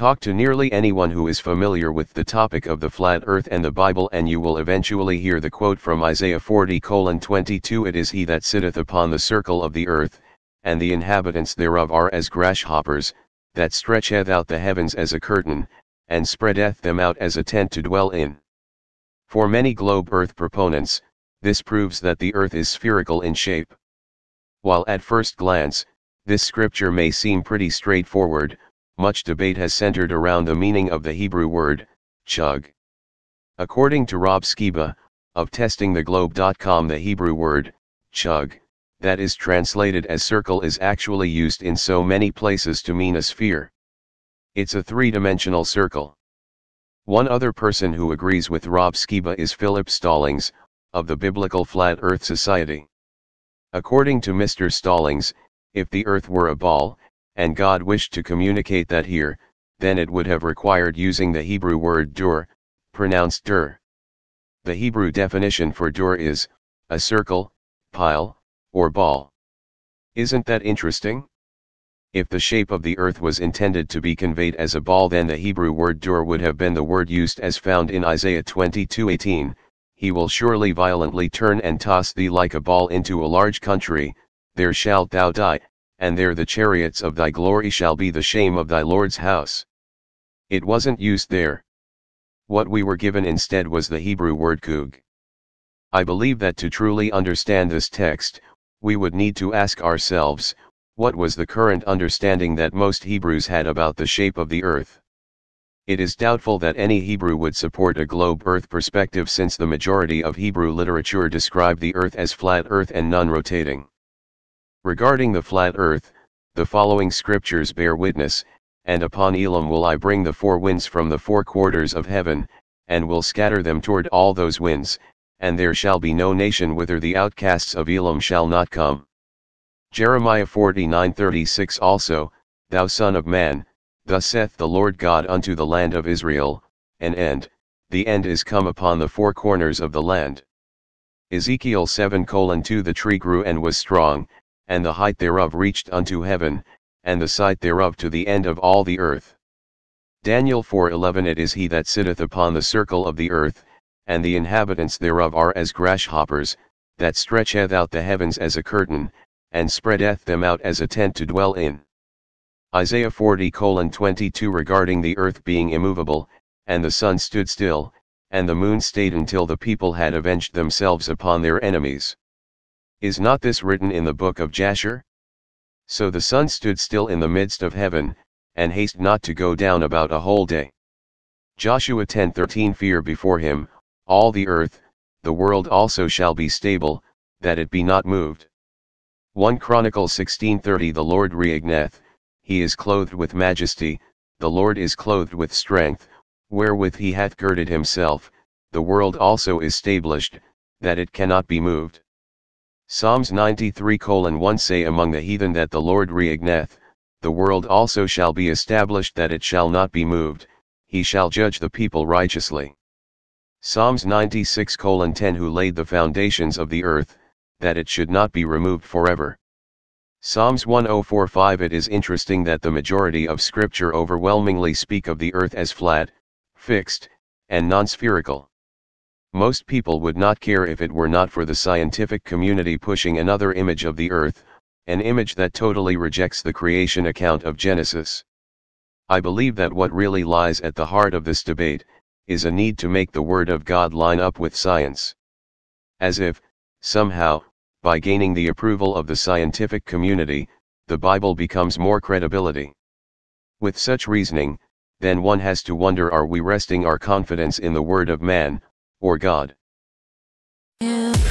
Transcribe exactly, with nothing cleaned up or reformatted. Talk to nearly anyone who is familiar with the topic of the flat earth and the Bible, and you will eventually hear the quote from Isaiah forty colon twenty-two, "It is he that sitteth upon the circle of the earth, and the inhabitants thereof are as grasshoppers, that stretcheth out the heavens as a curtain, and spreadeth them out as a tent to dwell in." For many globe earth proponents, this proves that the earth is spherical in shape. While at first glance, this scripture may seem pretty straightforward, much debate has centered around the meaning of the Hebrew word, chug. According to Rob Skiba, of testing the globe dot com, the Hebrew word, chug, that is translated as circle, is actually used in so many places to mean a sphere. It's a three-dimensional circle. One other person who agrees with Rob Skiba is Philip Stallings, of the Biblical Flat Earth Society. According to Mister Stallings, if the earth were a ball, and God wished to communicate that here, then it would have required using the Hebrew word dur, pronounced dur. The Hebrew definition for dur is, a circle, pile, or ball. Isn't that interesting? If the shape of the earth was intended to be conveyed as a ball, then the Hebrew word dur would have been the word used as found in Isaiah twenty-two eighteen, "He will surely violently turn and toss thee like a ball into a large country, there shalt thou die, and there the chariots of thy glory shall be the shame of thy Lord's house." It wasn't used there. What we were given instead was the Hebrew word kug. I believe that to truly understand this text, we would need to ask ourselves, what was the current understanding that most Hebrews had about the shape of the earth? It is doubtful that any Hebrew would support a globe earth perspective, since the majority of Hebrew literature described the earth as flat earth and non-rotating. Regarding the flat earth, the following scriptures bear witness, "And upon Elam will I bring the four winds from the four quarters of heaven, and will scatter them toward all those winds, and there shall be no nation whither the outcasts of Elam shall not come." Jeremiah forty-nine thirty-six also, "Thou son of man, thus saith the Lord God unto the land of Israel, an end, the end is come upon the four corners of the land." Ezekiel seven colon two "The tree grew and was strong, and the height thereof reached unto heaven, and the sight thereof to the end of all the earth." Daniel four eleven "It is he that sitteth upon the circle of the earth, and the inhabitants thereof are as grasshoppers, that stretcheth out the heavens as a curtain, and spreadeth them out as a tent to dwell in." Isaiah forty colon twenty-two "Regarding the earth being immovable, and the sun stood still, and the moon stayed until the people had avenged themselves upon their enemies." Is not this written in the book of Jasher? "So the sun stood still in the midst of heaven, and hasted not to go down about a whole day." Joshua ten thirteen "Fear before him, all the earth, the world also shall be stable, that it be not moved." First Chronicles sixteen thirty "The Lord reigneth, he is clothed with majesty, the Lord is clothed with strength, wherewith he hath girded himself, the world also is established, that it cannot be moved." Psalms ninety-three colon one "Say among the heathen that the Lord reigneth, the world also shall be established, that it shall not be moved, he shall judge the people righteously." Psalms ninety-six colon ten "Who laid the foundations of the earth, that it should not be removed forever." Psalms one oh four five "It is interesting that the majority of scripture overwhelmingly speak of the earth as flat, fixed, and non-spherical. Most people would not care if it were not for the scientific community pushing another image of the earth, an image that totally rejects the creation account of Genesis. I believe that what really lies at the heart of this debate, is a need to make the Word of God line up with science. As if, somehow, by gaining the approval of the scientific community, the Bible becomes more credibility. With such reasoning, then one has to wonder, are we resting our confidence in the Word of man, or God? Yeah.